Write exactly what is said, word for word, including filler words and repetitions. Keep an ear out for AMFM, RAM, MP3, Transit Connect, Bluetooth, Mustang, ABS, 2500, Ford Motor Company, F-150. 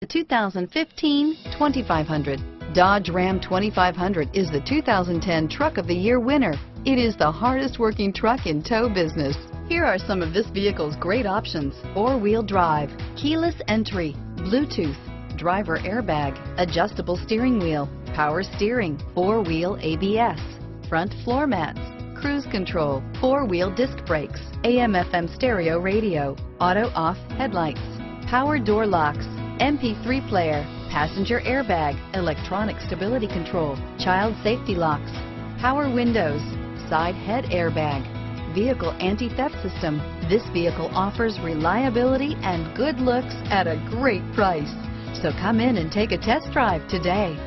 The two thousand fifteen twenty-five hundred. Dodge Ram twenty-five hundred is the two thousand ten Truck of the Year winner. It is the hardest working truck in tow business. Here are some of this vehicle's great options: four-wheel drive, keyless entry, Bluetooth, driver airbag, adjustable steering wheel, power steering, four-wheel A B S, front floor mats, cruise control, four-wheel disc brakes, A M F M stereo radio, auto-off headlights, power door locks, M P three player, passenger airbag, electronic stability control, child safety locks, power windows, side head airbag, vehicle anti-theft system. This vehicle offers reliability and good looks at a great price. So come in and take a test drive today.